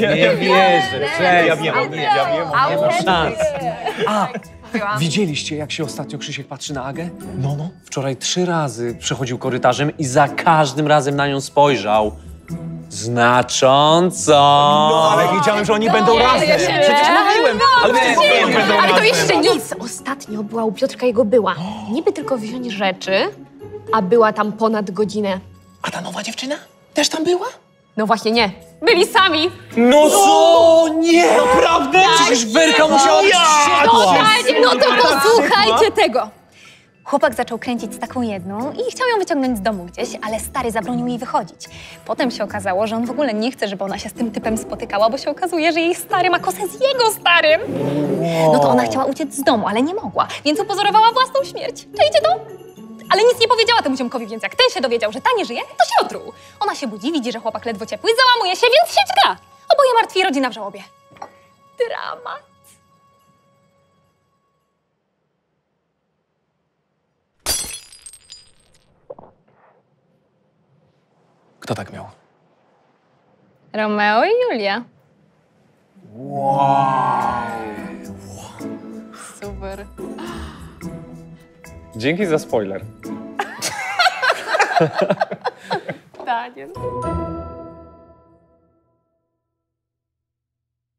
Nie wierzę, ja wiem, nie ma szans. A, widzieliście, jak się ostatnio Krzysiek patrzy na Agę? No. Wczoraj 3 razy przechodził korytarzem i za każdym razem na nią spojrzał. Znacząco. No, ale wiedziałem, że oni będą razem. Przecież mówiłem. Ale to jeszcze nic. Ostatnio była u Piotrka jego była. Niby tylko wziąć rzeczy, a była tam ponad godzinę. A ta nowa dziewczyna też tam była? No właśnie nie. Byli sami. No co? Nie! Naprawdę? Przecież Werka musiała być wściekła. No to posłuchajcie tego. Chłopak zaczął kręcić z taką jedną i chciał ją wyciągnąć z domu gdzieś, ale stary zabronił jej wychodzić. Potem się okazało, że on w ogóle nie chce, żeby ona się z tym typem spotykała, bo się okazuje, że jej stary ma kosę z jego starym. No to ona chciała uciec z domu, ale nie mogła, więc upozorowała własną śmierć. Czyjcie to? Ale nic nie powiedziała temu ziomkowi, więc jak ten się dowiedział, że ta nie żyje, to się otruł. Ona się budzi, widzi, że chłopak ledwo ciepły, załamuje się, więc się dźga. Oboje martwi, rodzina w żałobie. Dramat. Kto tak miał? Romeo i Julia. Wow. Super. Dzięki za spoiler. Daniel.